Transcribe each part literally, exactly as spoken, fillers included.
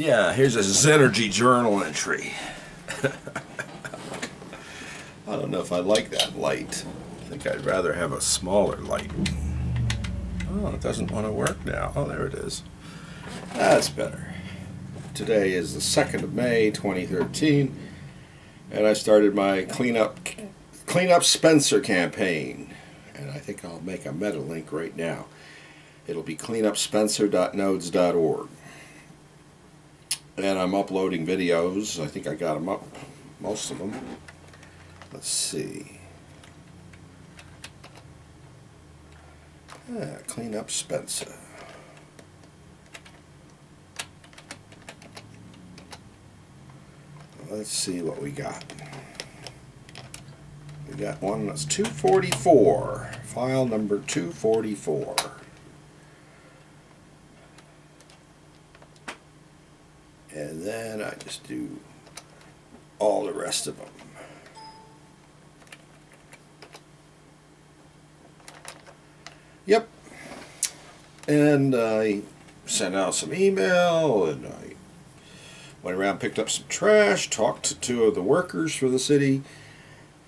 Yeah, here's a Zenergy journal entry. I don't know if I like that light. I think I'd rather have a smaller light. Oh, it doesn't want to work now. Oh, there it is. That's better. Today is the second of May twenty thirteen, and I started my Clean Up, Clean Up Spencer campaign. And I think I'll make a meta link right now. It'll be clean up spencer dot nodes dot org. And I'm uploading videos. I think I got them up, most of them. Let's see. Ah, Clean Up Spencer. Let's see what we got. We got one that's two forty-four. File number two forty-four. And then I just do all the rest of them. Yep, and I sent out some email, and I went around, picked up some trash, talked to two of the workers for the city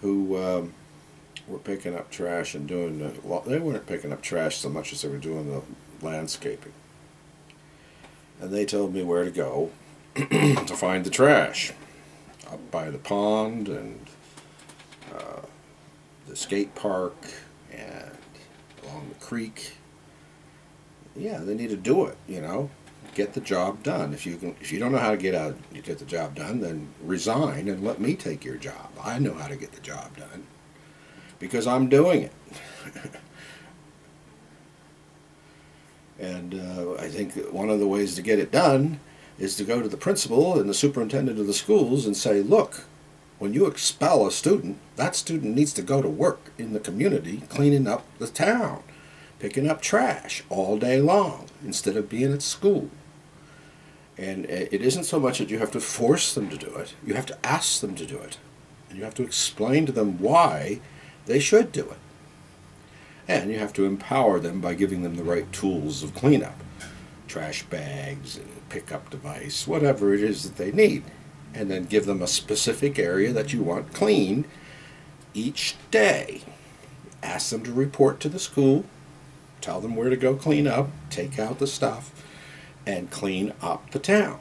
who um, were picking up trash and doing, the, well, they weren't picking up trash so much as they were doing the landscaping. And they told me where to go to find the trash, up by the pond and uh, the skate park and along the creek. Yeah, they need to do it, you know. Get the job done. If you can, if you don't know how to get out, you get the job done, then resign and let me take your job. I know how to get the job done because I'm doing it. And uh, I think that one of the ways to get it done is to go to the principal and the superintendent of the schools and say, look, when you expel a student, that student needs to go to work in the community, cleaning up the town, picking up trash all day long instead of being at school. And it isn't so much that you have to force them to do it. You have to ask them to do it. And you have to explain to them why they should do it. And you have to empower them by giving them the right tools of cleanup. Trash bags, pickup device, whatever it is that they need. And then give them a specific area that you want cleaned each day. Ask them to report to the school, tell them where to go clean up, take out the stuff, and clean up the town.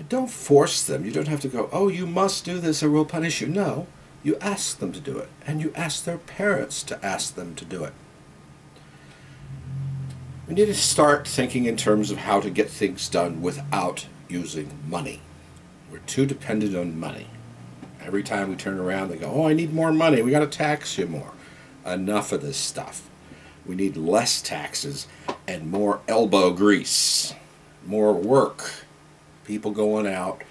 And don't force them. You don't have to go, oh, you must do this or we'll punish you. No, you ask them to do it, and you ask their parents to ask them to do it. We need to start thinking in terms of how to get things done without using money. We're too dependent on money. Every time we turn around, they go, oh, I need more money. We got to tax you more. Enough of this stuff. We need less taxes and more elbow grease, more work. People going out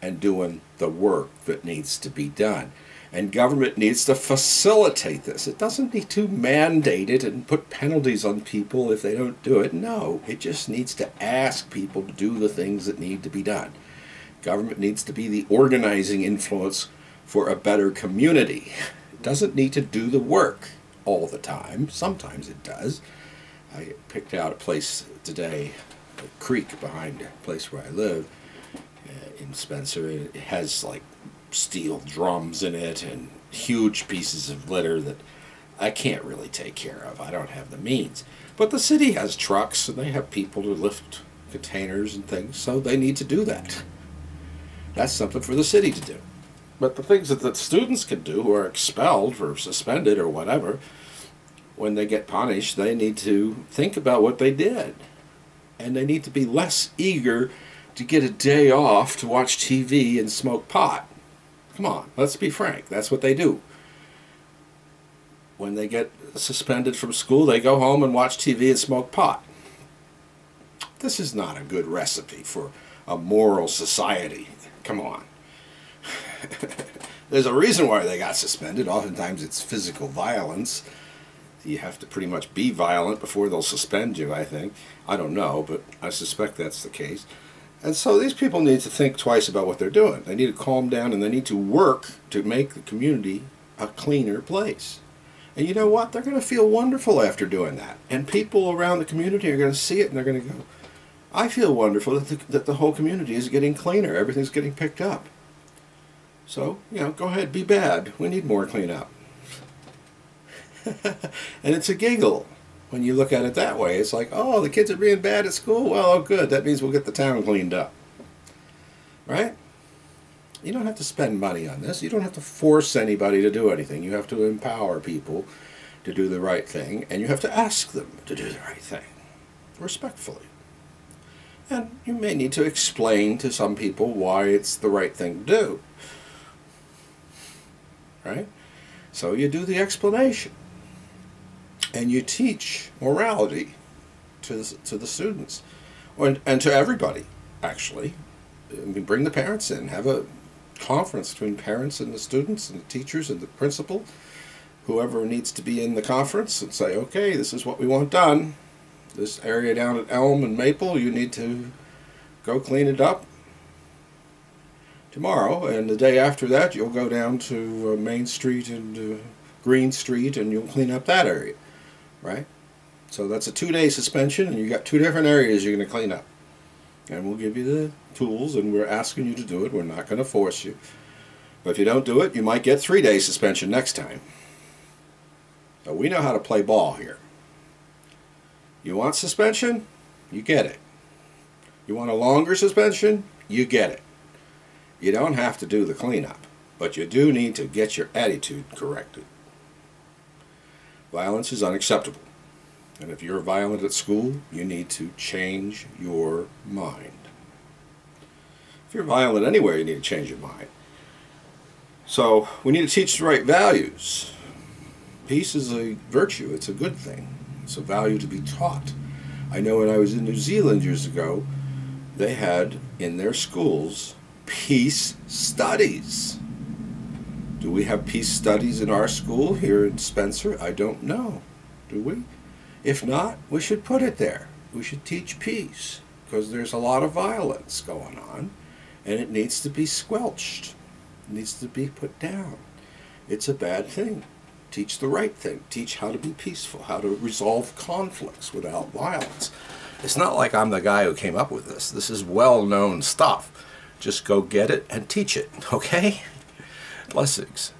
and doing the work that needs to be done. And government needs to facilitate this. It doesn't need to mandate it and put penalties on people if they don't do it. No, it just needs to ask people to do the things that need to be done. Government needs to be the organizing influence for a better community. It doesn't need to do the work all the time. Sometimes it does. I picked out a place today, a creek behind a place where I live uh, in Spencer. It has like steel drums in it and huge pieces of litter that I can't really take care of. I don't have the means. But the city has trucks and they have people to lift containers and things, so they need to do that. That's something for the city to do. But the things that the students can do who are expelled or suspended or whatever, when they get punished, they need to think about what they did. And they need to be less eager to get a day off to watch T V and smoke pot. Come on, let's be frank. That's what they do. When they get suspended from school, they go home and watch T V and smoke pot. This is not a good recipe for a moral society. Come on. There's a reason why they got suspended. Oftentimes it's physical violence. You have to pretty much be violent before they'll suspend you, I think. I don't know, but I suspect that's the case. And so these people need to think twice about what they're doing. They need to calm down and they need to work to make the community a cleaner place. And you know what? They're going to feel wonderful after doing that. And people around the community are going to see it and they're going to go, I feel wonderful that the, that the whole community is getting cleaner. Everything's getting picked up. So, you know, go ahead, be bad. We need more cleanup. And it's a giggle. When you look at it that way, it's like, oh, the kids are being bad at school. Well, oh, good. That means we'll get the town cleaned up. Right? You don't have to spend money on this. You don't have to force anybody to do anything. You have to empower people to do the right thing, and you have to ask them to do the right thing, respectfully. And you may need to explain to some people why it's the right thing to do. Right? So you do the explanation. And you teach morality to the, to the students, and, and to everybody, actually. I mean, bring the parents in. Have a conference between parents and the students and the teachers and the principal, whoever needs to be in the conference, and say, okay, this is what we want done. This area down at Elm and Maple, you need to go clean it up tomorrow, and the day after that you'll go down to uh, Main Street and uh, Green Street, and you'll clean up that area. Right? So that's a two-day suspension, and you got two different areas you're going to clean up. And we'll give you the tools, and we're asking you to do it. We're not going to force you. But if you don't do it, you might get three-day suspension next time. So we know how to play ball here. You want suspension? You get it. You want a longer suspension? You get it. You don't have to do the cleanup, but you do need to get your attitude corrected. Violence is unacceptable, and if you're violent at school, you need to change your mind. If you're violent anywhere, you need to change your mind. So we need to teach the right values. Peace is a virtue. It's a good thing. It's a value to be taught. I know when I was in New Zealand years ago, they had in their schools Peace Studies. Do we have peace studies in our school here in Spencer? I don't know. Do we? If not, we should put it there. We should teach peace, because there's a lot of violence going on, and it needs to be squelched. It needs to be put down. It's a bad thing. Teach the right thing. Teach how to be peaceful, how to resolve conflicts without violence. It's not like I'm the guy who came up with this. This is well-known stuff. Just go get it and teach it, okay? Blessings.